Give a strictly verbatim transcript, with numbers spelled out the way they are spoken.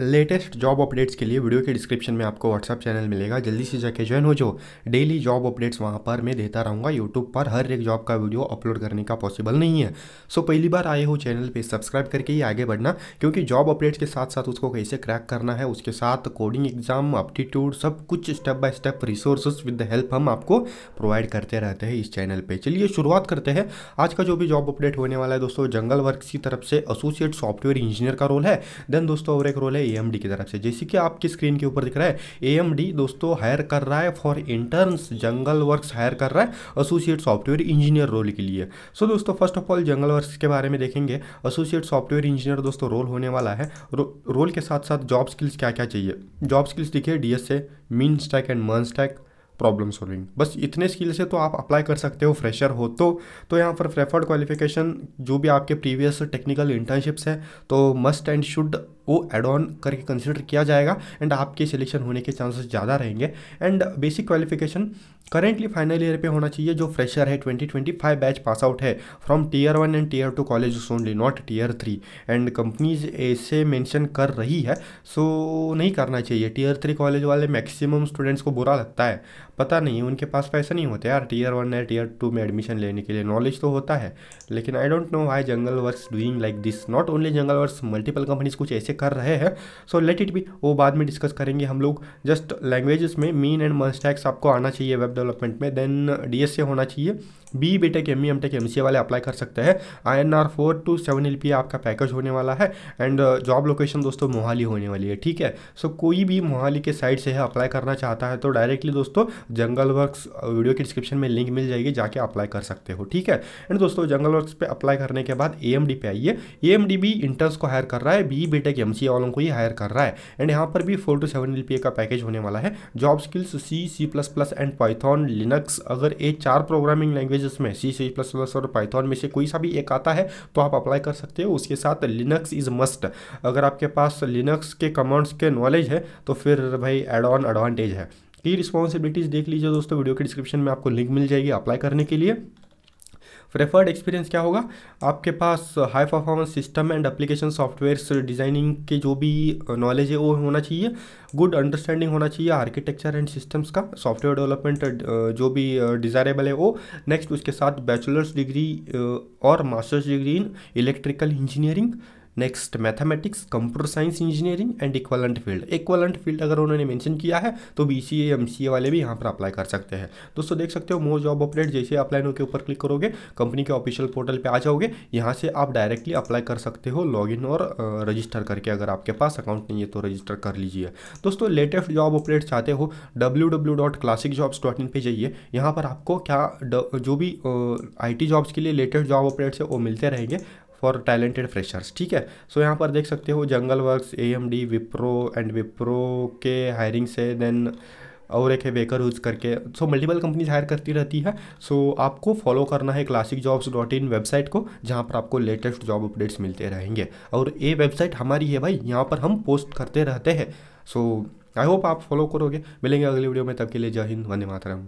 Latest job updates के लिए video के डिस्क्रिप्शन में आपको व्हाट्सएप चैनल मिलेगा, जल्दी से जाके ज्वाइन हो जाओ। डेली जॉब अपडेट्स वहाँ पर मैं देता रहूँगा। यूट्यूब पर हर एक जॉब का वीडियो अपलोड करने का पॉसिबल नहीं है। सो पहली बार आए हो चैनल पे सब्सक्राइब करके ही आगे बढ़ना, क्योंकि जॉब अपडेट्स के साथ साथ उसको कैसे क्रैक करना है, उसके साथ कोडिंग एग्जाम, एप्टीट्यूड, सब कुछ step by step resources with the help हम आपको प्रोवाइड करते रहते हैं इस चैनल पर। चलिए शुरुआत करते हैं। आज का जो भी जॉब अपडेट होने वाला है दोस्तों, जंगलवर्क्स की तरफ से एसोसिएट सॉफ्टवेयर इंजीनियर का रोल है। देन दोस्तों और एक रोल है A M D की तरफ से, जैसे कि आपकी स्क्रीन के ऊपर दिख रहा है। A M D दोस्तों हायर कर रहा है फॉर इंटर्न्स, जंगलवर्क्स हायर कर रहा है एसोसिएट सॉफ्टवेयर इंजीनियर रोल के लिए। सो so दोस्तों फर्स्ट ऑफ ऑल जंगलवर्क्स के बारे में देखेंगे। एसोसिएट सॉफ्टवेयर इंजीनियर दोस्तों रोल होने वाला है। रो, रोल के साथ साथ जॉब स्किल्स क्या क्या चाहिए, जॉब स्किल्स देखिए D S A, mean stack and MERN stack, problem solving, बस इतने स्किल से तो आप अप्लाई कर सकते हो फ्रेशर हो तो। तो यहाँ पर प्रेफर्ड क्वालिफिकेशन जो भी आपके प्रीवियस टेक्निकल इंटर्नशिप्स है तो मस्ट एंड शुड वो एड ऑन करके कंसिडर किया जाएगा एंड आपके सिलेक्शन होने के चांसेस ज़्यादा रहेंगे। And basic qualification currently final year पे होना चाहिए, जो फ्रेशर है twenty twenty five batch pass out है from tier one and tier two college only, not tier three. And companies ऐसे मेंशन कर रही है, सो नहीं करना चाहिए। टीयर थ्री कॉलेज वाले मैक्सिमम स्टूडेंट्स को बुरा लगता है, पता नहीं उनके पास पैसे नहीं होते यार टीयर वन या टीयर टू में एडमिशन लेने के लिए। नॉलेज तो होता है, लेकिन I don't know why Jungleworks doing like this. Not only Jungleworks, multiple companies कुछ ऐसे कर रहे हैं, सो लेट इट बी, वो बाद में डिस्कस करेंगे हम लोग। जस्ट लैंग्वेजेस में मीन एंड मर्ज टैक्स आपको आना चाहिए वेब डेवलपमेंट में। देन डी एस ए होना चाहिए, B B tech M E M tech M C A वाले अप्लाई कर सकते हैं। I N R four two seven L P आपका पैकेज होने वाला है। एंड जॉब लोकेशन दोस्तों मोहाली होने वाली है, ठीक है। सो कोई भी मोहाली के साइड से है अप्लाई करना चाहता है तो डायरेक्टली दोस्तों जंगलवर्क्स वीडियो के डिस्क्रिप्शन में लिंक मिल जाएगी, जाके अप्लाई कर सकते हो, ठीक है। एंड दोस्तों जंगलवर्क्स पे अप्लाई करने के बाद एएमडी पे आइए। एएमडी भी इंटर्न्स को हायर कर रहा है, बी बीटेक एमसीए वालों को ही हायर कर रहा है। एंड यहाँ पर भी फोर टू सेवन एलपीए का पैकेज होने वाला है। Job skills C C plus plus and Python, Linux, अगर ये चार प्रोग्रामिंग लैंग्वेजेस में सी सी प्लस प्लस और पाइथन में से कोई सा भी एक आता है तो आप अप्लाई कर सकते हो। उसके साथ लिनक्स इज मस्ट, अगर आपके पास लिनक्स के कमांड्स के नॉलेज है तो फिर भाई एड ऑन एडवांटेज है। ये रिस्पॉन्सिबिलिटीज़ देख लीजिए दोस्तों, वीडियो के डिस्क्रिप्शन में आपको लिंक मिल जाएगी अप्लाई करने के लिए। प्रेफर्ड एक्सपीरियंस क्या होगा, आपके पास high performance system and application softwares designing के जो भी नॉलेज है वो होना चाहिए। गुड अंडरस्टैंडिंग होना चाहिए आर्किटेक्चर एंड सिस्टम्स का, सॉफ्टवेयर डेवलपमेंट जो भी डिज़ायरेबल है वो। नेक्स्ट उसके साथ बैचलर्स डिग्री और masters degree in electrical engineering. Next mathematics, computer science engineering and equivalent field. Equivalent field अगर उन्होंने मेंशन किया है तो बीसीए एमसीए वाले भी यहाँ पर अप्लाई कर सकते हैं। दोस्तों देख सकते हो मोर जॉब अपडेट, जैसे अप्लाई नो के ऊपर क्लिक करोगे कंपनी के ऑफिशियल पोर्टल पे आ जाओगे। यहाँ से आप डायरेक्टली अप्लाई कर सकते हो लॉगिन और रजिस्टर करके, अगर आपके पास अकाउंट नहीं है तो रजिस्टर कर लीजिए। दोस्तों लेटेस्ट जॉब अपडेट चाहते हो W W dot classic jobs dot in पे जाइए। यहाँ पर आपको क्या जो भी आई टी जॉब्स के लिए लेटेस्ट जॉब अपडेट्स है वो मिलते रहेंगे फॉर टैलेंटेड फ्रेशर्स, ठीक है। सो so, यहाँ पर देख सकते हो Jungleworks, AMD, Wipro and Wipro के हायरिंग से, देन और एक है वेकर यूज करके। सो मल्टीपल कंपनीज हायर करती रहती है। सो so, आपको फॉलो करना है classicjobs डॉट in वेबसाइट को, जहाँ पर आपको लेटेस्ट जॉब अपडेट्स मिलते रहेंगे। और ये वेबसाइट हमारी है भाई, यहाँ पर हम पोस्ट करते रहते हैं। सो आई होप आप फॉलो करोगे। मिलेंगे अगले वीडियो में, तब के लिए जय हिंद, वंदे मातरम।